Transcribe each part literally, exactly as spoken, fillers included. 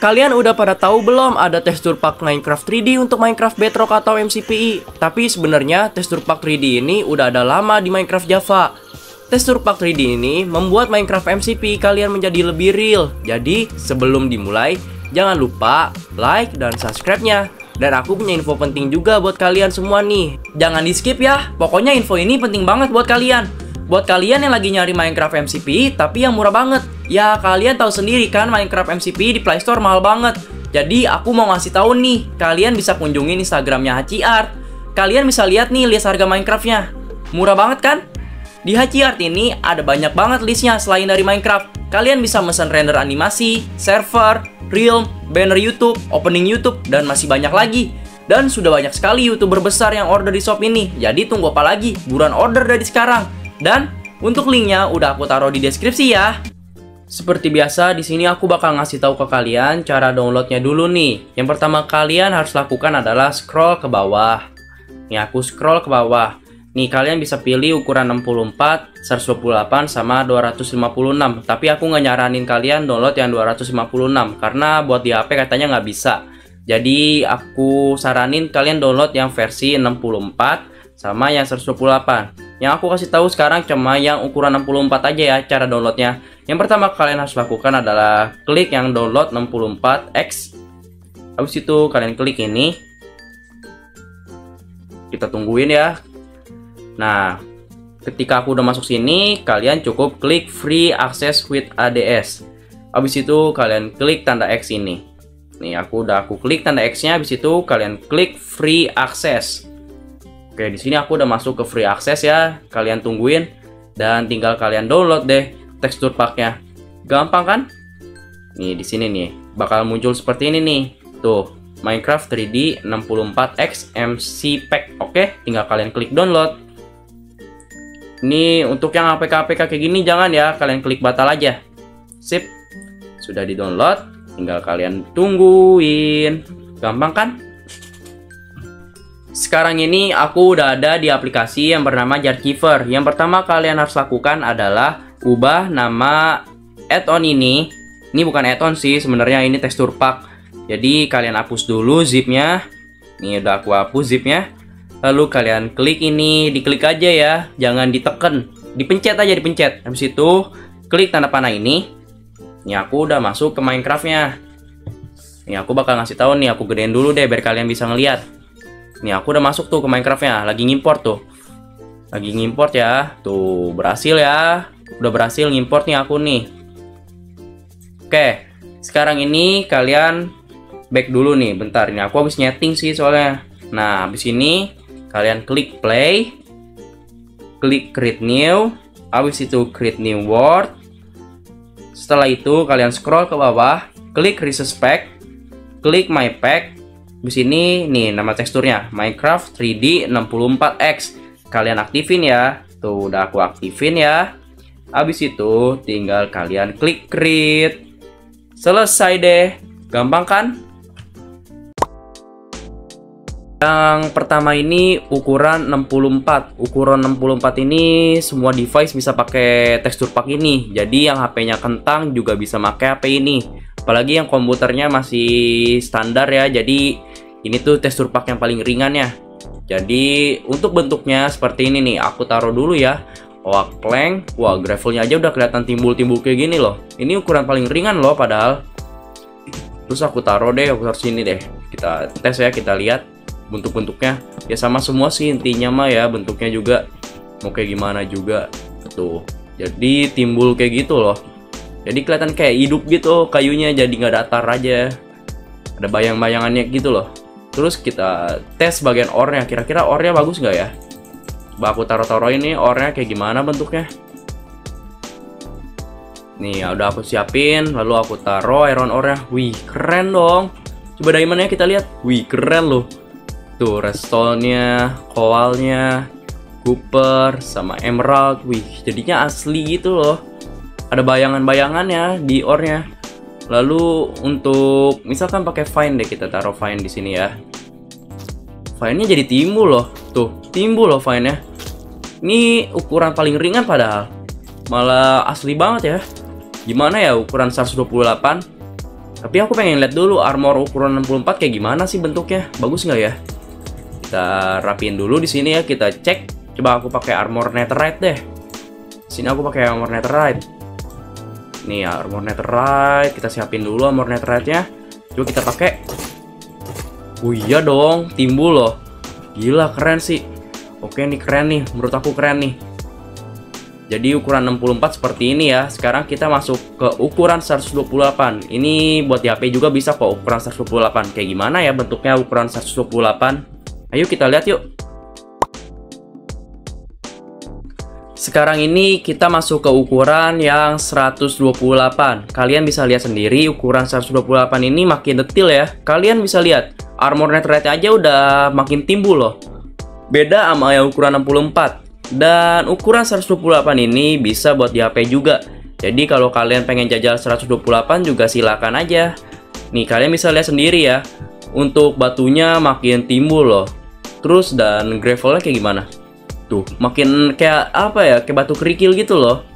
Kalian udah pada tahu belum ada tekstur pack Minecraft tiga D untuk Minecraft Bedrock atau M C P E? Tapi sebenarnya tekstur pack tiga D ini udah ada lama di Minecraft Java. Tekstur pack tiga D ini membuat Minecraft M C P E kalian menjadi lebih real. Jadi sebelum dimulai, jangan lupa like dan subscribe-nya. Dan aku punya info penting juga buat kalian semua nih. Jangan di skip ya, pokoknya info ini penting banget buat kalian. Buat kalian yang lagi nyari Minecraft M C P E tapi yang murah banget. Ya, kalian tahu sendiri kan Minecraft M C P E di Play Store mahal banget. Jadi aku mau ngasih tahu nih, kalian bisa kunjungin Instagramnya Hachi Art. Kalian bisa lihat nih list harga Minecraftnya. Murah banget kan? Di Hachi Art ini ada banyak banget listnya selain dari Minecraft. Kalian bisa mesen render animasi, server, realm, banner YouTube, opening YouTube, dan masih banyak lagi. Dan sudah banyak sekali YouTuber besar yang order di shop ini. Jadi tunggu apa lagi? Buruan order dari sekarang. Dan untuk linknya udah aku taruh di deskripsi ya. Seperti biasa, di sini aku bakal ngasih tahu ke kalian cara downloadnya dulu nih. Yang pertama kalian harus lakukan adalah scroll ke bawah. Nih aku scroll ke bawah. Nih kalian bisa pilih ukuran enam puluh empat, seratus dua puluh delapan, sama dua ratus lima puluh enam. Tapi aku nggak nyaranin kalian download yang dua ratus lima puluh enam karena buat di H P katanya nggak bisa. Jadi aku saranin kalian download yang versi enam puluh empat sama yang seratus dua puluh delapan. Yang aku kasih tahu sekarang cuma yang ukuran enam puluh empat aja ya cara downloadnya. Yang pertama kalian harus lakukan adalah klik yang download enam puluh empat X. Habis itu kalian klik ini. Kita tungguin ya. Nah, ketika aku udah masuk sini, kalian cukup klik free access with A D S. Habis itu kalian klik tanda X ini. Nih, aku udah aku klik tanda X-nya, habis itu kalian klik free access. Oke, di sini aku udah masuk ke free access ya. Kalian tungguin dan tinggal kalian download deh tekstur packnya. Gampang kan? Nih, di sini nih bakal muncul seperti ini nih. Tuh, Minecraft tiga D enam puluh empat X M C Pack. Oke, tinggal kalian klik download. Ini untuk yang A P K A P K kayak gini jangan ya, kalian klik batal aja. Sip. Sudah di-download, tinggal kalian tungguin. Gampang kan? Sekarang ini aku udah ada di aplikasi yang bernama Jarkeeper. Yang pertama kalian harus lakukan adalah ubah nama add-on ini. Ini bukan add-on sih, sebenarnya ini tekstur pack. Jadi kalian hapus dulu zipnya. Nih udah aku hapus zipnya. Lalu kalian klik ini, diklik aja ya, jangan diteken, dipencet aja dipencet. Habis itu klik tanda panah ini. Ini aku udah masuk ke Minecraftnya. Ini aku bakal ngasih tahu nih, aku gedein dulu deh biar kalian bisa ngeliat. Nih aku udah masuk tuh ke Minecraftnya, lagi ngimport tuh, lagi ngimport ya, tuh berhasil ya, udah berhasil ngimport nih aku nih. Oke, sekarang ini kalian back dulu nih, bentar ini aku habis nyeting sih soalnya. Nah habis ini kalian klik play, klik create new, habis itu create new world. Setelah itu kalian scroll ke bawah, klik resource pack, klik my pack. Di sini nih nama teksturnya Minecraft tiga D enam puluh empat X. Kalian aktifin ya. Tuh udah aku aktifin ya. Habis itu tinggal kalian klik create. Selesai deh. Gampang kan? Yang pertama ini ukuran enam puluh empat. Ukuran enam puluh empat ini semua device bisa pakai tekstur pack ini. Jadi yang H P-nya kentang juga bisa pakai H P ini. Apalagi yang komputernya masih standar ya. Jadi ini tuh tekstur pack yang paling ringan ya. Jadi untuk bentuknya seperti ini nih. Aku taruh dulu ya. Wah, plank. Wah, gravelnya aja udah kelihatan timbul-timbul kayak gini loh. Ini ukuran paling ringan loh padahal. Terus aku taruh deh, aku taruh sini deh. Kita tes ya, kita lihat bentuk-bentuknya ya sama semua sih intinya mah ya, bentuknya juga mau kayak gimana juga tuh, jadi timbul kayak gitu loh, jadi kelihatan kayak hidup gitu kayunya, jadi nggak datar aja, ada bayang-bayangannya gitu loh. Terus kita tes bagian ore-nya, kira-kira ore-nya bagus nggak ya. Bah, aku taruh-taruh ini ore-nya kayak gimana bentuknya nih ya, udah aku siapin, lalu aku taruh iron ore-nya. Wih keren dong, coba diamond-nya kita lihat. Wih keren loh. Tuh, redstone-nya, koalnya, cooper, sama emerald. Wih, jadinya asli gitu loh. Ada bayangan-bayangannya di ore-nya. Lalu untuk misalkan pakai vine deh, kita taruh vine di sini ya. Vine-nya jadi timbul loh. Tuh, timbul loh vine-nya. Ini ukuran paling ringan padahal. Malah asli banget ya. Gimana ya ukuran seratus dua puluh delapan? Tapi aku pengen lihat dulu armor ukuran enam puluh empat kayak gimana sih bentuknya, bagus nggak ya? Kita rapiin dulu di sini ya, kita cek. Coba aku pakai armor netherite deh. Sini aku pakai armor netherite. Nih ya, armor netherite, kita siapin dulu armor netherite-nya. Coba kita pakai. Oh iya dong, timbul loh. Gila, keren sih. Oke nih, keren nih, menurut aku keren nih. Jadi ukuran enam puluh empat seperti ini ya. Sekarang kita masuk ke ukuran seratus dua puluh delapan. Ini buat di H P juga bisa kok, ukuran seratus dua puluh delapan. Kayak gimana ya bentuknya ukuran seratus dua puluh delapan? Ayo kita lihat yuk. Sekarang ini kita masuk ke ukuran yang seratus dua puluh delapan. Kalian bisa lihat sendiri ukuran seratus dua puluh delapan ini makin detail ya. Kalian bisa lihat armor netherite aja udah makin timbul loh. Beda sama yang ukuran enam puluh empat. Dan ukuran seratus dua puluh delapan ini bisa buat di H P juga. Jadi kalau kalian pengen jajal seratus dua puluh delapan juga silakan aja. Nih kalian bisa lihat sendiri ya. Untuk batunya makin timbul loh. Terus dan gravelnya kayak gimana? Tuh makin kayak apa ya, kayak batu kerikil gitu loh.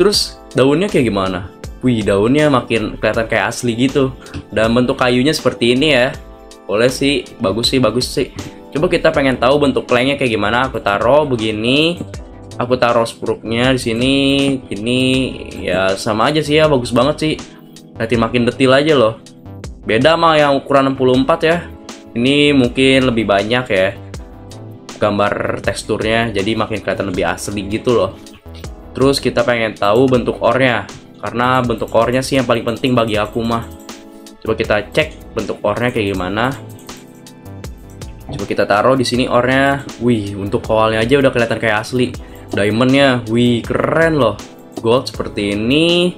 Terus daunnya kayak gimana? Wih, daunnya makin kelihatan kayak asli gitu. Dan bentuk kayunya seperti ini ya. Boleh sih, bagus sih, bagus sih. Coba kita pengen tahu bentuk plank-nya kayak gimana. Aku taruh begini. Aku taruh spruknya di sini. Ini ya sama aja sih ya, bagus banget sih. Nanti makin detail aja loh. Beda sama yang ukuran enam puluh empat ya. Ini mungkin lebih banyak ya gambar teksturnya, jadi makin kelihatan lebih asli gitu loh. Terus kita pengen tahu bentuk ore-nya. Karena bentuk ore-nya sih yang paling penting bagi aku mah. Coba kita cek bentuk ore-nya kayak gimana. Coba kita taruh di sini ornya. Wih, untuk koalnya aja udah kelihatan kayak asli. Diamondnya, wih keren loh. Gold seperti ini,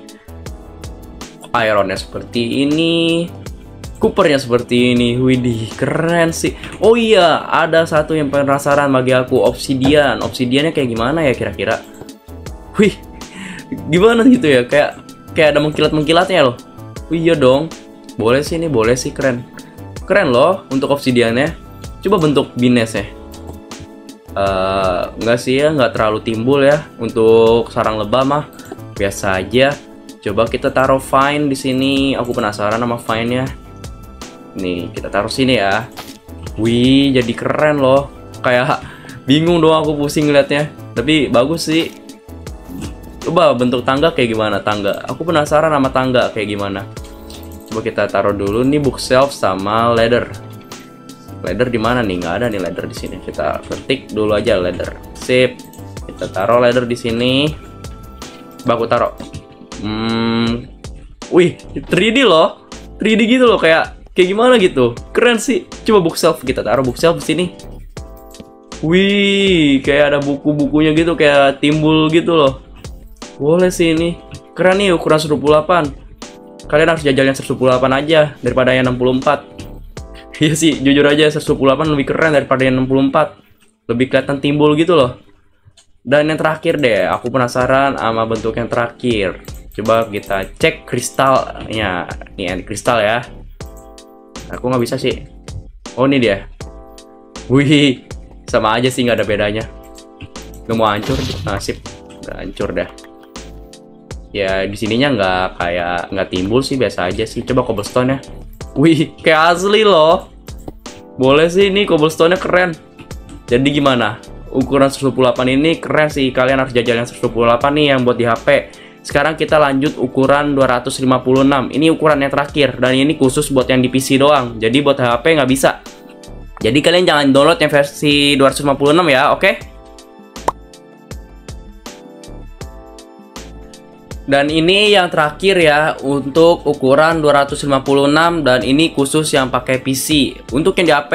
ironnya seperti ini, coopernya seperti ini. Widih, keren sih. Oh iya, ada satu yang penasaran bagi aku, obsidian. Obsidiannya kayak gimana ya kira-kira? Wih, gimana gitu ya? Kayak kayak ada mengkilat-mengkilatnya loh. Wih, iya dong. Boleh sih ini, boleh sih, keren. Keren loh untuk obsidiannya. Coba bentuk binesnya. Uh, enggak sih ya, nggak terlalu timbul ya. Untuk sarang lebah mah biasa aja. Coba kita taruh vine di sini. Aku penasaran sama vine-nya. Nih, kita taruh sini ya. Wih, jadi keren loh. Kayak bingung dong aku, pusing ngeliatnya. Tapi bagus sih. Coba bentuk tangga kayak gimana tangga? Aku penasaran sama tangga kayak gimana. Coba kita taruh dulu nih bookshelf sama ladder. Ladder di mana nih? Nggak ada nih ladder di sini. Kita ketik dulu aja ladder. Sip. Kita taruh ladder di sini. Baku taruh. Hmm. Wih, tiga D loh. tiga D gitu loh, kayak kayak gimana gitu. Keren sih. Coba bookshelf, kita taruh bookshelf di sini. Wih, kayak ada buku-bukunya gitu, kayak timbul gitu loh. Boleh sih ini. Keren nih ukuran seratus dua puluh delapan. Kalian harus jajalnya seratus dua puluh delapan aja daripada yang enam puluh empat. Iya sih, jujur aja seratus dua puluh delapan lebih keren daripada yang enam puluh empat. Lebih kelihatan timbul gitu loh. Dan yang terakhir deh, aku penasaran sama bentuk yang terakhir. Coba kita cek kristalnya. Nih yang kristal ya. Aku nggak bisa sih. Oh ini dia. Wih, sama aja sih, nggak ada bedanya. Nggak mau hancur, nasib. Nggak hancur dah. Ya di sininya nggak kayak nggak timbul sih, biasa aja sih. Coba cobblestone ya. Wih, kayak asli loh. Boleh sih ini, cobblestone-nya keren. Jadi gimana? Ukuran seratus dua puluh delapan ini keren sih. Kalian harus jajal yang seratus dua puluh delapan nih yang buat di H P. Sekarang kita lanjut ukuran dua ratus lima puluh enam. Ini ukurannya terakhir. Dan ini khusus buat yang di P C doang. Jadi buat H P nggak bisa. Jadi kalian jangan download yang versi dua ratus lima puluh enam ya, oke? Okay? Dan ini yang terakhir ya untuk ukuran dua ratus lima puluh enam, dan ini khusus yang pakai P C. Untuk yang di H P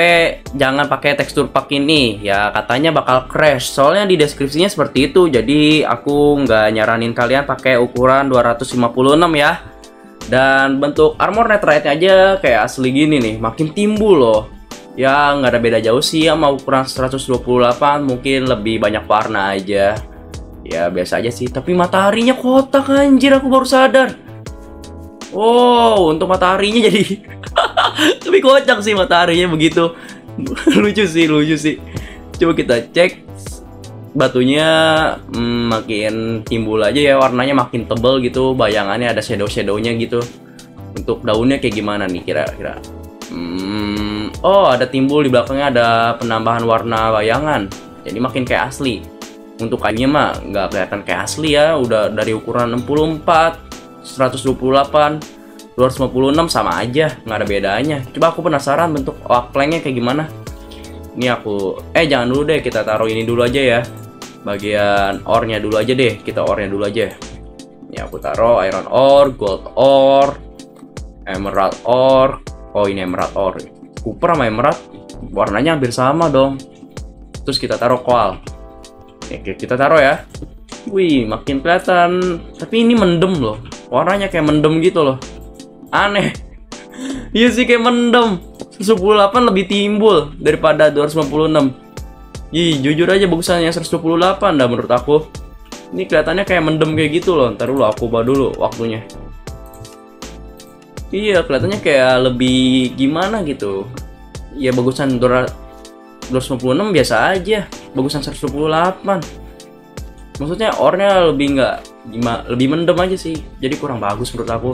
jangan pakai tekstur pack ini ya, katanya bakal crash. Soalnya di deskripsinya seperti itu. Jadi aku nggak nyaranin kalian pakai ukuran dua ratus lima puluh enam ya. Dan bentuk armor netherite aja kayak asli gini nih, makin timbul loh. Ya nggak ada beda jauh sih sama ukuran seratus dua puluh delapan, mungkin lebih banyak warna aja. Ya biasa aja sih, tapi mataharinya kotak anjir, aku baru sadar. Oh, untuk mataharinya jadi tapi kocak sih mataharinya begitu. Lucu sih, lucu sih. Coba kita cek batunya, hmm, makin timbul aja ya, warnanya makin tebel gitu, bayangannya ada shadow-shadownya gitu. Bentuk daunnya kayak gimana nih kira-kira? Hmm, oh, ada timbul di belakangnya ada penambahan warna bayangan. Jadi makin kayak asli. Untuk kayunya mah nggak kelihatan kayak asli ya. Udah dari ukuran enam puluh empat, seratus dua puluh delapan, dua ratus lima puluh enam sama aja, nggak ada bedanya. Coba aku penasaran bentuk oaklengnya kayak gimana. Ini aku eh jangan dulu deh, kita taruh ini dulu aja ya. Bagian ore-nya dulu aja deh, kita ore-nya dulu aja. Ini aku taruh iron ore, gold ore, emerald ore. Oh, ini emerald ore. Cooper sama emerald warnanya hampir sama dong. Terus kita taruh koal. Oke, kita taruh ya. Wih, makin kelihatan. Tapi ini mendem loh. Warnanya kayak mendem gitu loh. Aneh. Iya sih, kayak mendem. seratus dua puluh delapan lebih timbul daripada dua ratus lima puluh enam. Ih, jujur aja bagusannya seratus dua puluh delapan dah menurut aku. Ini kelihatannya kayak mendem kayak gitu loh. Ntar dulu aku ubah dulu waktunya. Iya, kelihatannya kayak lebih gimana gitu. Ya bagusan dua ratus lima puluh enam biasa aja. Bagusan seratus dua puluh delapan. Maksudnya ornya lebih nggak gimana, lebih mendem aja sih. Jadi kurang bagus menurut aku.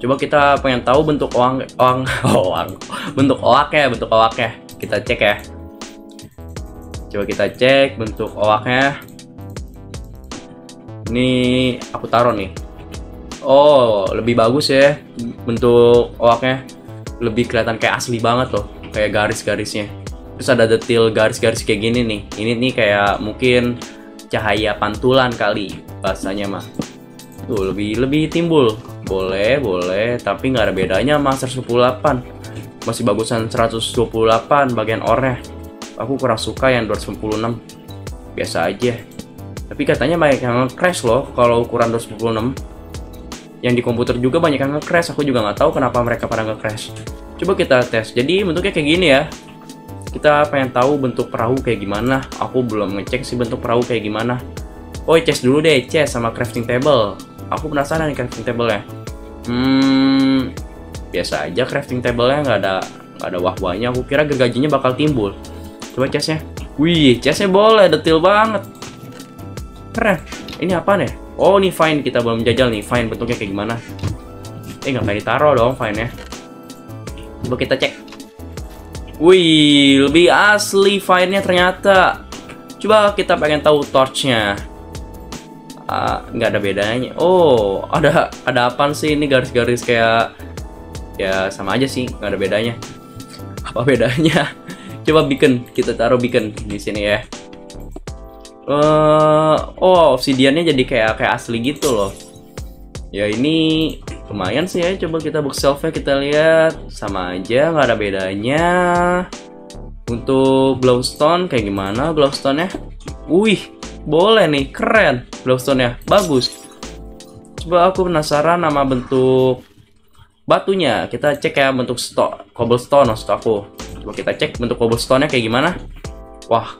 Coba kita pengen tahu bentuk oang oang oang. Bentuk oaknya, bentuk oaknya. Kita cek ya. Coba kita cek bentuk oaknya. Ini aku taruh nih. Oh, lebih bagus ya bentuk oaknya, lebih kelihatan kayak asli banget loh, kayak garis-garisnya. Terus ada detail garis-garis kayak gini nih. Ini nih kayak mungkin cahaya pantulan kali bahasanya mah. Tuh lebih lebih timbul. Boleh, boleh, tapi nggak ada bedanya sama seratus dua puluh delapan. Masih bagusan seratus dua puluh delapan bagian ore-nya. Aku kurang suka yang dua ratus enam puluh enam. Biasa aja. Tapi katanya banyak yang crash loh kalau ukuran dua ratus enam puluh enam. Yang di komputer juga banyak yang nge-crash. Aku juga nggak tahu kenapa mereka pada nge-crash. Coba kita tes. Jadi bentuknya kayak gini ya. Kita pengen tahu bentuk perahu kayak gimana. Aku belum ngecek sih bentuk perahu kayak gimana. Oh, chest dulu deh, chest sama crafting table. Aku penasaran nih crafting table-nya. Hmm, biasa aja crafting table-nya, nggak ada nggak ada wah-wahnya. Aku kira gergajinya bakal timbul. Coba chest-nya. Wih, chest-nya boleh, detail banget. Keren. Ini apaan ya? Oh, ini fine, kita belum jajal nih. Fine bentuknya kayak gimana? Eh, nggak kayak ditaruh dong fine-nya. Coba kita cek. Wih, lebih asli fine-nya ternyata. Coba kita pengen tahu torch-nya. Uh, nggak ada bedanya. Oh, ada ada apaan sih ini garis-garis kayak... Ya, sama aja sih. Nggak ada bedanya. Apa bedanya? Coba beacon. Kita taruh beacon di sini ya. Uh, oh, obsidiannya jadi kayak kayak asli gitu loh. Ya ini lumayan sih ya. Coba kita bookshelf-nya kita lihat, sama aja nggak ada bedanya. Untuk glowstone kayak gimana glowstone-nya? Wih, boleh nih, keren glowstone-nya, bagus. Coba aku penasaran sama bentuk batunya. Kita cek ya bentuk stok cobblestone maksud aku. Coba kita cek bentuk cobblestone-nya kayak gimana. Wah,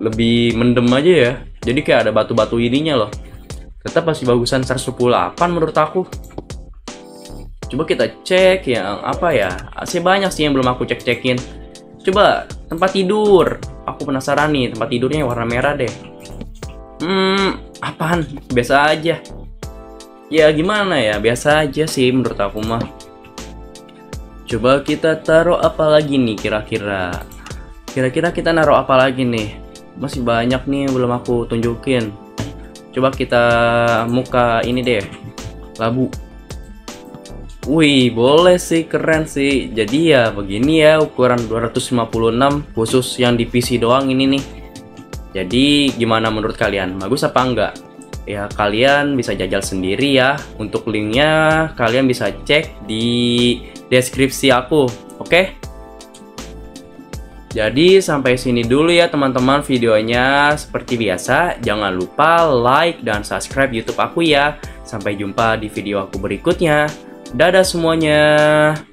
lebih mendem aja ya. Jadi kayak ada batu-batu ininya loh. Tetap masih bagusan seratus dua puluh delapan menurut aku. Coba kita cek yang apa ya. Masih banyak sih yang belum aku cek-cekin. Coba tempat tidur. Aku penasaran nih tempat tidurnya warna merah deh. Hmm, apaan? Biasa aja. Ya gimana ya, biasa aja sih menurut aku mah. Coba kita taruh apa lagi nih kira-kira. Kira-kira kita naruh apa lagi nih. Masih banyak nih yang belum aku tunjukin. Coba kita muka ini deh, labu. Wih, boleh sih, keren sih. Jadi ya begini ya ukuran dua ratus lima puluh enam khusus yang di P C doang ini nih. Jadi gimana menurut kalian, bagus apa enggak? Ya kalian bisa jajal sendiri ya. Untuk linknya kalian bisa cek di deskripsi aku. Oke? Jadi sampai sini dulu ya teman-teman videonya. Seperti biasa, jangan lupa like dan subscribe YouTube aku ya. Sampai jumpa di video aku berikutnya. Dadah semuanya.